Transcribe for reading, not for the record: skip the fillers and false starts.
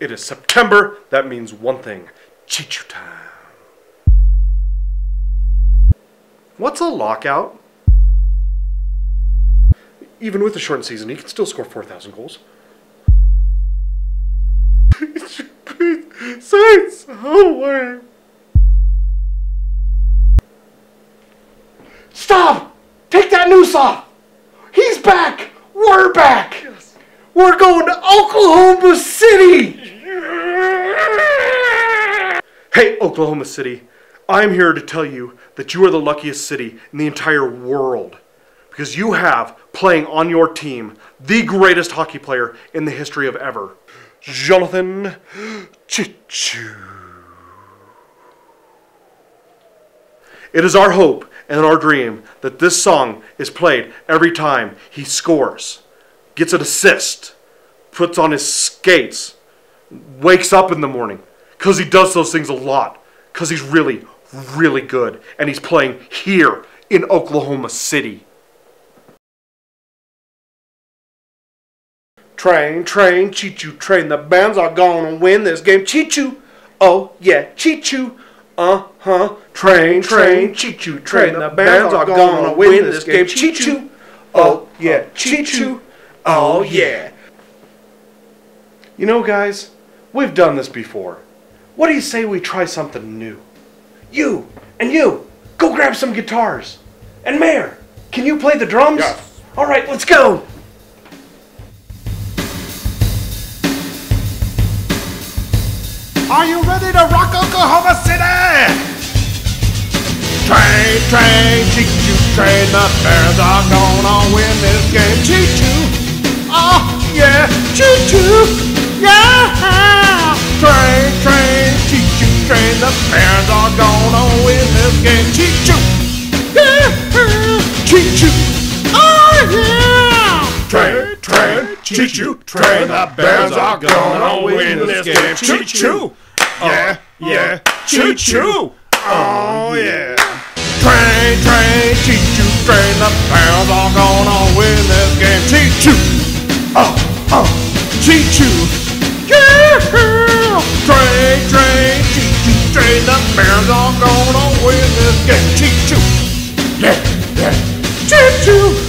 It is September. That means one thing. Cheechoo time. What's a lockout? Even with the shortened season, he can still score 4,000 goals. Please say somewhere. Stop! Take that noose off! He's back! We're back! Yes. We're going to Oklahoma City! Hey, Oklahoma City. I'm here to tell you that you are the luckiest city in the entire world. Because you have, playing on your team, the greatest hockey player in the history of ever. Jonathan Cheechoo. It is our hope and our dream that this song is played every time he scores, gets an assist, puts on his skates, wakes up in the morning, because he does those things a lot, because he's really, really good, and he's playing here in Oklahoma City. Train, train, Cheechoo, train, the bands are gonna win this game. Cheechoo, oh yeah, Cheechoo, uh-huh. Train, train, Cheechoo, train, the bands are gonna win this game. Cheechoo, oh yeah, Cheechoo, oh yeah. You know, guys, we've done this before. What do you say we try something new? You, and you, go grab some guitars. And Mayor, can you play the drums? Yes. All right, let's go. Are you ready to rock Oklahoma City? Train, train, Cheechoo, train, the Bears are gonna win this game. Cheechoo, oh yeah, Cheechoo, yeah. Train, train, Cheechoo, train, the Bears are gonna win this game. Cheechoo, yeah, Cheechoo, oh yeah. Train, train, Cheechoo, train, the Bears are gonna win this game. Cheechoo. Yeah, yeah, Cheechoo! Oh yeah! Train, train, Cheechoo, train, the Bears are gonna win this game. Cheechoo! Oh, oh, Cheechoo! Yeah! Train, train, Cheechoo, train, the Bears are gonna win this game. Cheechoo! Yeah, yeah, Cheechoo!